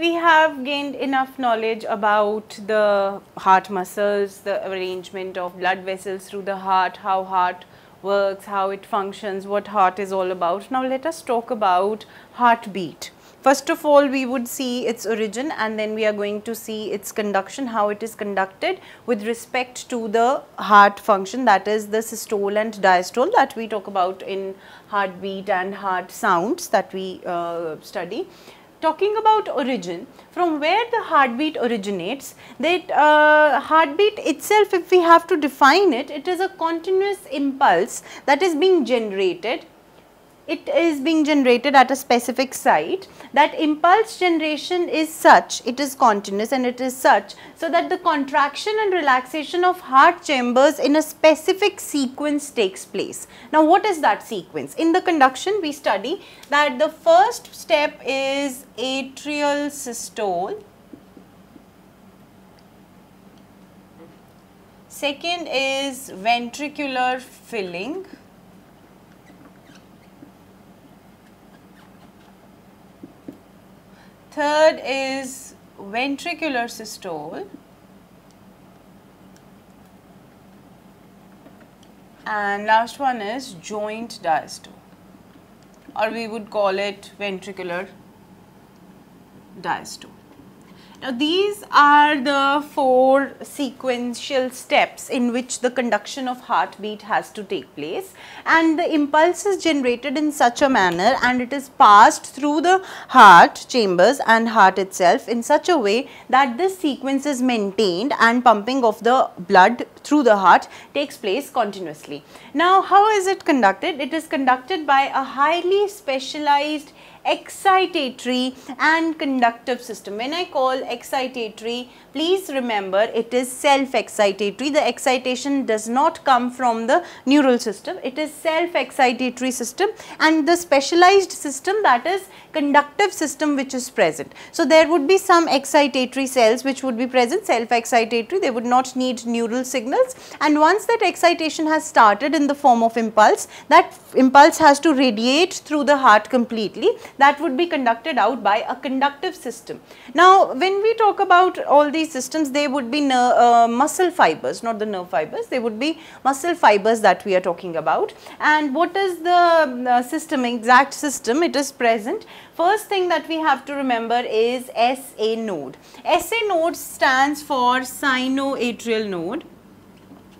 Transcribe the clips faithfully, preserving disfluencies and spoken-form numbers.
we have gained enough knowledge about the heart muscles, the arrangement of blood vessels through the heart, how heart works, how it functions, what heart is all about. Now let us talk about heartbeat. First of all, we would see its origin, and then we are going to see its conduction, how it is conducted with respect to the heart function, that is the systole and diastole that we talk about in heartbeat and heart sounds that we uh, study. Talking about origin, from where the heartbeat originates, that uh, heartbeat itself, if we have to define it, it is a continuous impulse that is being generated. It is being generated at a specific site. That impulse generation is such, it is continuous and it is such, so that the contraction and relaxation of heart chambers in a specific sequence takes place. Now, what is that sequence? In the conduction, we study that the first step is atrial systole, second is ventricular filling, third is ventricular systole, and last one is joint diastole, or we would call it ventricular diastole. Now, these are the four sequential steps in which the conduction of heartbeat has to take place, and the impulse is generated in such a manner and it is passed through the heart chambers and heart itself in such a way that this sequence is maintained and pumping of the blood through the heart takes place continuously. Now, how is it conducted? It is conducted by a highly specialized excitatory and conductive system. When I call excitatory, please remember it is self-excitatory. The excitation does not come from the neural system. It is self-excitatory system and the specialized system, that is conductive system, which is present. So, there would be some excitatory cells which would be present, self-excitatory. They would not need neural signals, and once that excitation has started in the form of impulse, that impulse has to radiate through the heart completely. That would be conducted out by a conductive system. Now, when we talk about all these systems, they would be uh, muscle fibers, not the nerve fibers, they would be muscle fibers that we are talking about. And what is the uh, system, exact system? It is present. First thing that we have to remember is S A node. S A node stands for sinoatrial node.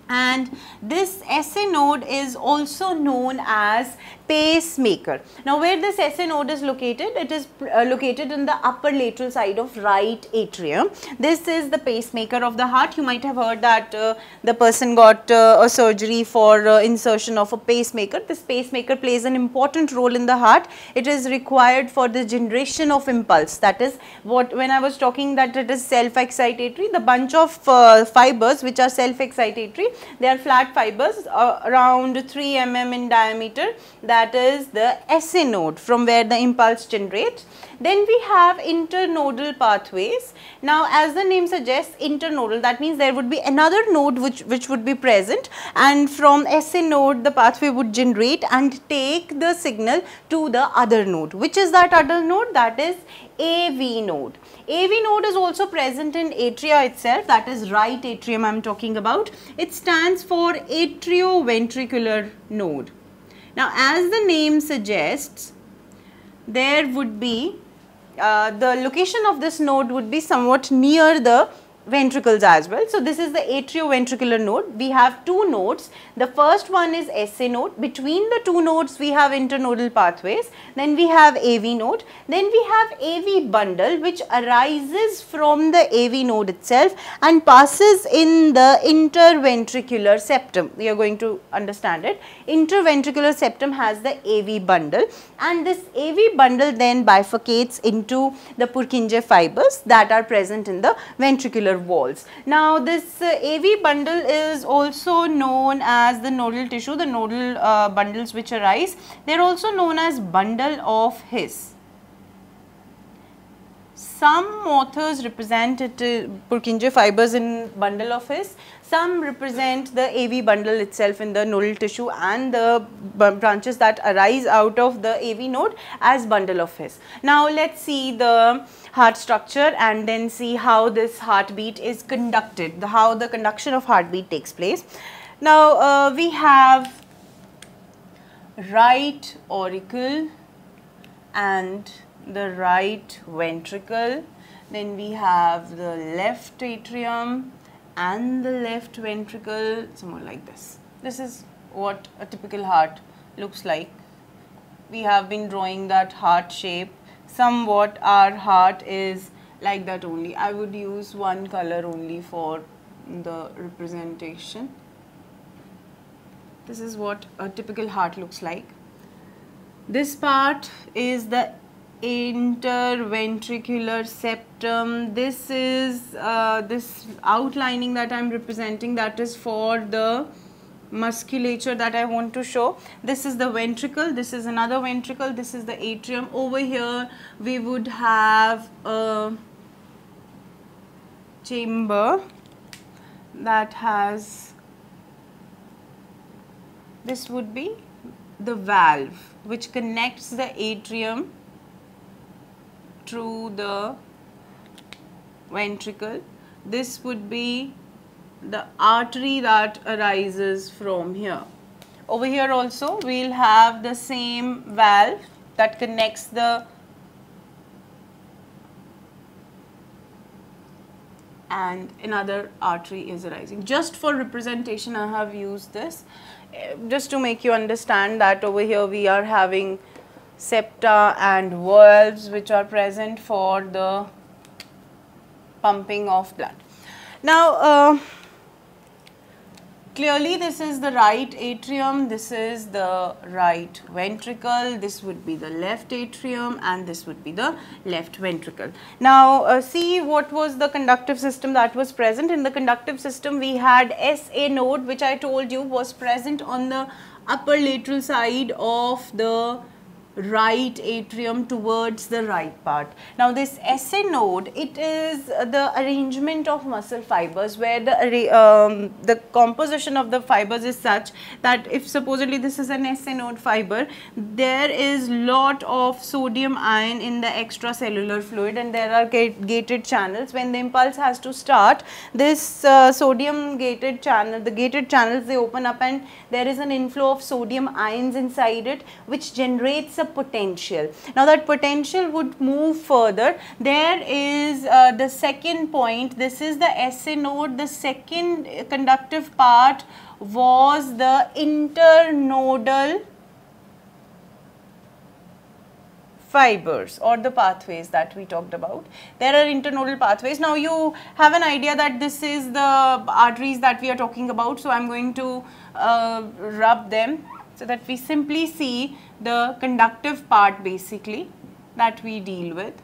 And this S A node is also known as pacemaker. Now, where this S A node is located, it is uh, located in the upper lateral side of right atrium. This is the pacemaker of the heart. You might have heard that uh, the person got uh, a surgery for uh, insertion of a pacemaker. This pacemaker plays an important role in the heart. It is required for the generation of impulse. That is what, when I was talking that it is self-excitatory, the bunch of uh, fibers which are self-excitatory, they are flat fibers uh, around three millimeters in diameter. That is the S A node, from where the impulse generates. Then we have internodal pathways. Now, as the name suggests, internodal, that means there would be another node which, which would be present, and from S A node the pathway would generate and take the signal to the other node. Which is that other node? That is A V node. A V node is also present in atria itself, that is right atrium I am talking about. It stands for atrioventricular node. Now, as the name suggests, there would be uh, the location of this node would be somewhat near the ventricles as well. So, this is the atrioventricular node. We have two nodes. The first one is S A node. Between the two nodes, we have internodal pathways. Then we have A V node. Then we have A V bundle, which arises from the A V node itself and passes in the interventricular septum. We are going to understand it. Interventricular septum has the A V bundle, and this A V bundle then bifurcates into the Purkinje fibers that are present in the ventricular walls. Now, this uh, A V bundle is also known as the nodal tissue. The nodal uh, bundles which arise, they are also known as bundle of His. Some authors represent it, uh, Purkinje fibers in bundle of His. Some represent the A V bundle itself in the nodal tissue and the branches that arise out of the A V node as bundle of His. Now, let's see the heart structure and then see how this heartbeat is conducted, the, how the conduction of heartbeat takes place. Now, uh, we have right auricle and the right ventricle, then we have the left atrium and the left ventricle, somewhere like this. This is what a typical heart looks like. We have been drawing that heart shape. Somewhat our heart is like that only. I would use one color only for the representation. This is what a typical heart looks like. This part is the interventricular septum. This is uh, this outlining that I am representing, that is for the musculature that I want to show. This is the ventricle, this is another ventricle, this is the atrium. Over here we would have a chamber that has, this would be the valve which connects the atrium through the ventricle. This would be the artery that arises from here. Over here also we will have the same valve that connects the and another artery is arising. Just for representation I have used this, just to make you understand that over here we are having septa and valves which are present for the pumping of blood. Now, uh, clearly this is the right atrium, this is the right ventricle, this would be the left atrium and this would be the left ventricle. Now uh, see what was the conductive system that was present. In the conductive system we had S A node, which I told you was present on the upper lateral side of the right atrium towards the right part. Now this S A node, it is the arrangement of muscle fibers where the, um, the composition of the fibers is such that if supposedly this is an S A node fiber, there is lot of sodium ion in the extracellular fluid and there are gated channels. When the impulse has to start, this uh, sodium gated channel, the gated channels, they open up and there is an inflow of sodium ions inside it which generates a potential. Now that potential would move further. There is uh, the second point, this is the S A node. The second conductive part was the internodal fibers or the pathways that we talked about. There are internodal pathways. Now you have an idea that this is the arteries that we are talking about, so I am going to uh, rub them so that we simply see the conductive part basically that we deal with.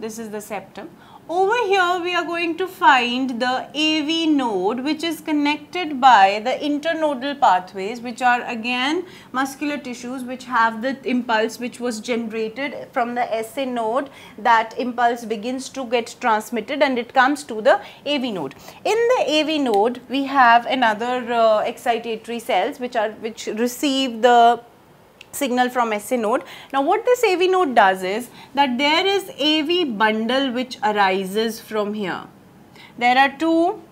This is the septum. Over here we are going to find the A V node, which is connected by the internodal pathways, which are again muscular tissues which have the impulse which was generated from the S A node. That impulse begins to get transmitted and it comes to the A V node. In the A V node we have another uh, excitatory cells which are which receive the signal from S A node. Now what this A V node does is that there is A V bundle which arises from here. There are two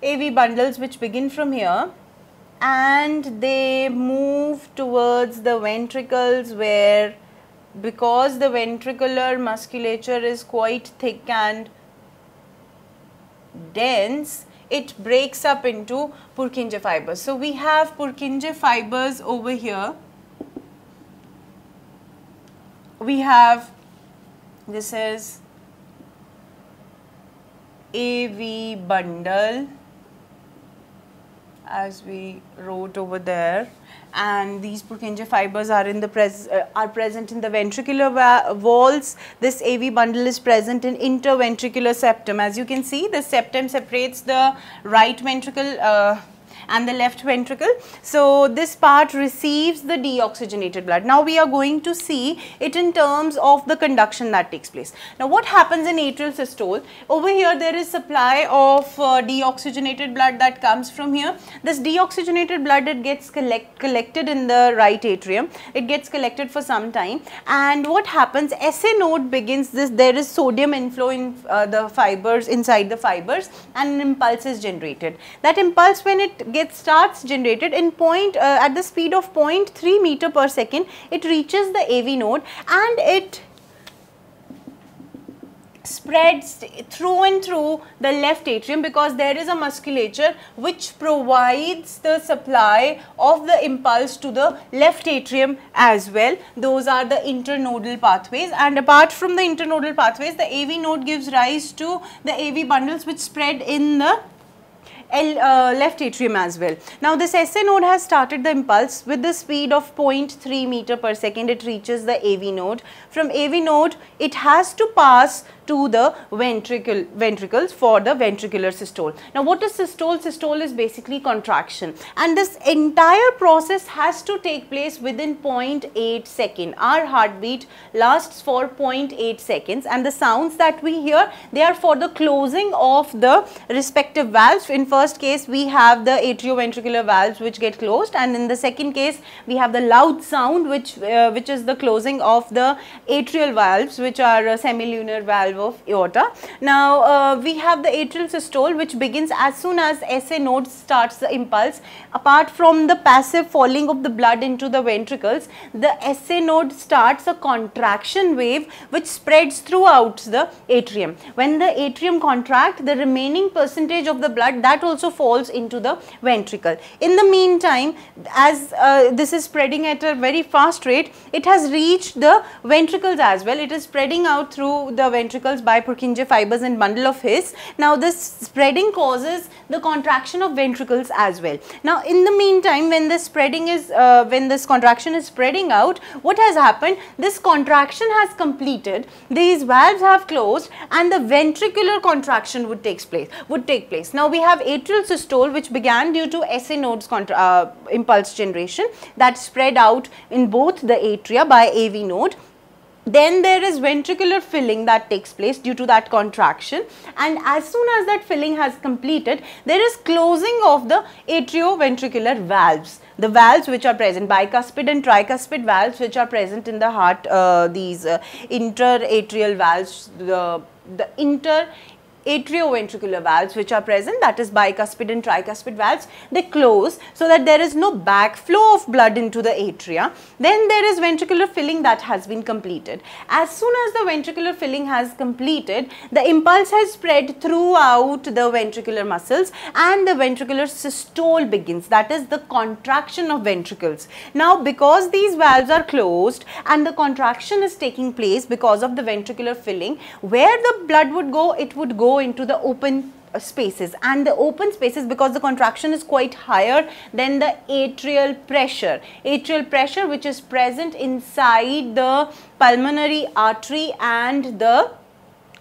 A V bundles which begin from here and they move towards the ventricles where, because the ventricular musculature is quite thick and dense, it breaks up into Purkinje fibers. So we have Purkinje fibers over here. We have, this is A V bundle as we wrote over there, and these Purkinje fibers are in the pres uh, are present in the ventricular wa walls. This A V bundle is present in interventricular septum. As you can see, the septum separates the right ventricle uh, and the left ventricle. So this part receives the deoxygenated blood. Now we are going to see it in terms of the conduction that takes place. Now what happens in atrial systole? Over here there is supply of uh, deoxygenated blood that comes from here. This deoxygenated blood, it gets collect, collected in the right atrium. It gets collected for some time, and what happens, S A node begins this, there is sodium inflow in uh, the fibers, inside the fibers, and an impulse is generated. That impulse, when it gets starts generated in point uh, at the speed of zero point three meter per second, it reaches the A V node and it spreads through and through the left atrium, because there is a musculature which provides the supply of the impulse to the left atrium as well. Those are the internodal pathways, and apart from the internodal pathways, the A V node gives rise to the A V bundles which spread in the L, uh, left atrium as well. Now this S A node has started the impulse with the speed of zero point three meter per second. It reaches the A V node. From A V node it has to pass to the ventricle, ventricles for the ventricular systole. Now what is systole? Systole is basically contraction, and this entire process has to take place within zero point eight seconds. Our heartbeat lasts for zero point eight seconds, and the sounds that we hear, they are for the closing of the respective valves. In first case we have the atrioventricular valves which get closed, and in the second case we have the loud sound which, uh, which is the closing of the atrial valves, which are uh, semilunar valve of aorta. Now uh, we have the atrial systole which begins as soon as S A node starts the impulse. Apart from the passive falling of the blood into the ventricles, the S A node starts a contraction wave which spreads throughout the atrium. When the atrium contracts, the remaining percentage of the blood that also falls into the ventricle. In the meantime, as uh, this is spreading at a very fast rate, it has reached the ventricles as well. It is spreading out through the ventricles by Purkinje fibers and bundle of His. Now this spreading causes the contraction of ventricles as well. Now in the meantime, when this spreading is uh, when this contraction is spreading out, what has happened? This contraction has completed, these valves have closed, and the ventricular contraction would take place would take place. Now we have atrial systole which began due to S A nodes contra uh, impulse generation that spread out in both the atria by A V node. Then there is ventricular filling that takes place due to that contraction, and as soon as that filling has completed, there is closing of the atrioventricular valves. The valves which are present, bicuspid and tricuspid valves which are present in the heart, uh, these uh, interatrial valves, the, the inter atrioventricular valves which are present, that is bicuspid and tricuspid valves, they close so that there is no backflow of blood into the atria. Then there is ventricular filling that has been completed. As soon as the ventricular filling has completed, the impulse has spread throughout the ventricular muscles, and the ventricular systole begins, that is the contraction of ventricles. Now because these valves are closed and the contraction is taking place because of the ventricular filling, where the blood would go, it would go into the open spaces, and the open spaces, because the contraction is quite higher than the atrial pressure atrial pressure which is present inside the pulmonary artery and the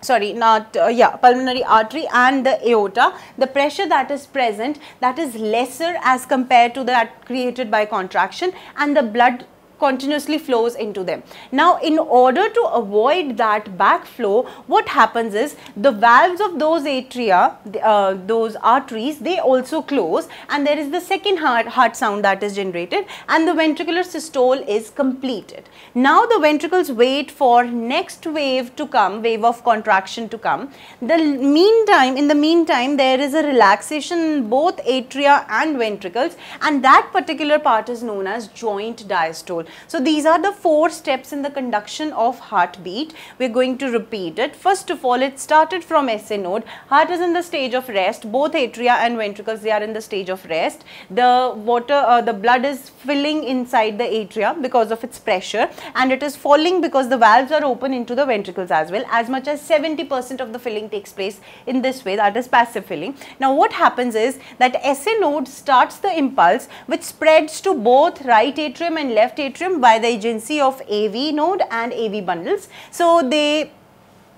sorry not uh, yeah pulmonary artery and the aorta, the pressure that is present, that is lesser as compared to that created by contraction, and the blood continuously flows into them. Now in order to avoid that backflow, what happens is the valves of those atria, uh, those arteries, they also close, and there is the second heart, heart sound that is generated, and the ventricular systole is completed. Now the ventricles wait for next wave to come, wave of contraction to come. The meantime, in the meantime, there is a relaxation in both atria and ventricles, and that particular part is known as joint diastole. So these are the four steps in the conduction of heartbeat. We are going to repeat it. First of all, it started from S A node. Heart is in the stage of rest. Both atria and ventricles, they are in the stage of rest. The water, uh, the blood is filling inside the atria because of its pressure, and it is falling because the valves are open into the ventricles as well. As much as seventy percent of the filling takes place in this way, that is passive filling. Now what happens is that S A node starts the impulse which spreads to both right atrium and left atrium by the agency of A V node and A V bundles. So they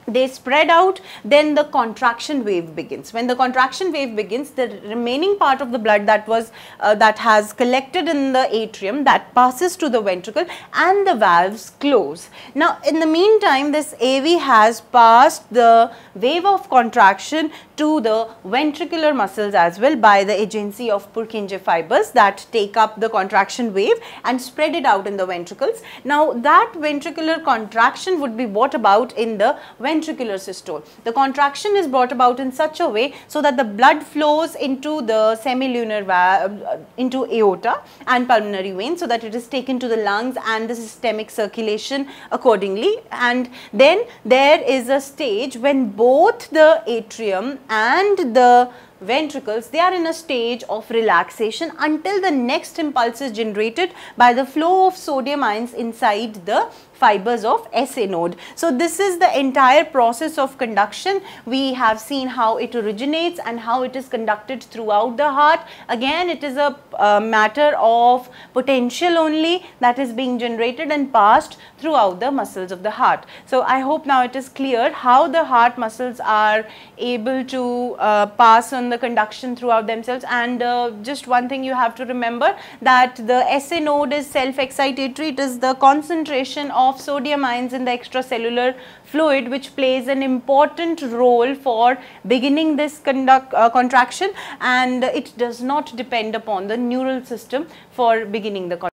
they spread out, then the contraction wave begins. When the contraction wave begins, the remaining part of the blood that was uh, that has collected in the atrium, that passes to the ventricle and the valves close. Now in the meantime, this A V has passed the wave of contraction to the ventricular muscles as well by the agency of Purkinje fibers that take up the contraction wave and spread it out in the ventricles. Now that ventricular contraction would be brought about in the ventricular systole. The contraction is brought about in such a way so that the blood flows into the semilunar valve, into aorta and pulmonary veins, so that it is taken to the lungs and the systemic circulation accordingly. And then there is a stage when both the atrium and the ventricles, they are in a stage of relaxation until the next impulse is generated by the flow of sodium ions inside the fibers of S A node. So this is the entire process of conduction. We have seen how it originates and how it is conducted throughout the heart. Again, it is a uh, matter of potential only that is being generated and passed throughout the muscles of the heart. So I hope now it is clear how the heart muscles are able to uh, pass on the conduction throughout themselves. And uh, just one thing you have to remember, that the S A node is self-excitatory. It is the concentration of sodium ions in the extracellular fluid which plays an important role for beginning this conduct, uh, contraction, and it does not depend upon the neural system for beginning the contraction.